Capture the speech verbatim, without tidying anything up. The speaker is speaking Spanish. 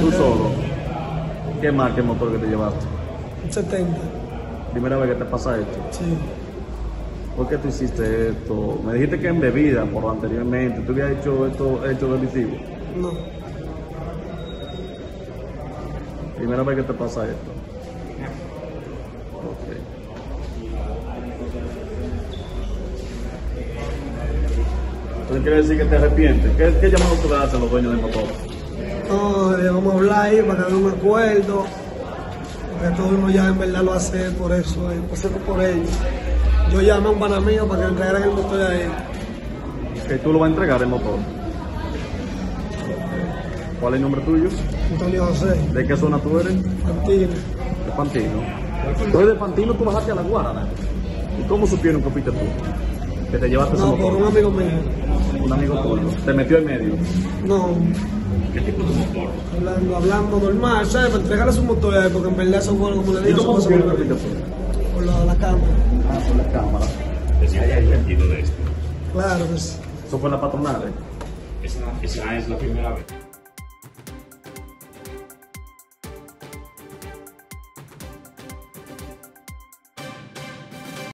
¿Tú solo? ¿Qué marca el motor que te llevaste? Un setenta. ¿Primera vez que te pasa esto? Sí. ¿Por qué tú hiciste esto? Me dijiste que en bebida, por lo anteriormente. ¿Tú habías hecho esto hecho delictivo? No. ¿Primera vez que te pasa esto? Entonces quiere decir que te arrepientes. ¿Qué, qué llamado tú le das a los dueños del motor? No, le vamos a hablar ahí para que haga un acuerdo. Porque todo uno ya en verdad lo hace por eso, empecé por ellos. Yo llamé a un pana mío para que entregaran el motor a él. ¿Y tú lo vas a entregar el motor? ¿Cuál es el nombre tuyo? Antonio José. ¿De qué zona tú eres? Fantino. ¿De Fantino? Entonces de Fantino tú bajaste a La Guarana. ¿Y cómo supieron que fuiste tú? ¿Que te llevaste no, ese motor? No, por un amigo mío. ¿Un amigo tuyo? ¿Te metió en medio? No. ¿Qué tipo de motor? Hablando, hablando normal, ¿sabes? Para entregarle su motor a él, porque en verdad eso fue como le digo. ¿Y cómo supieron que fuiste tú? Por la, la cámara. Ah, por la cámara. ¿Te sientes arrepentido de esto? Claro que sí. ¿Eso fue en la patronal? Esa es la primera vez.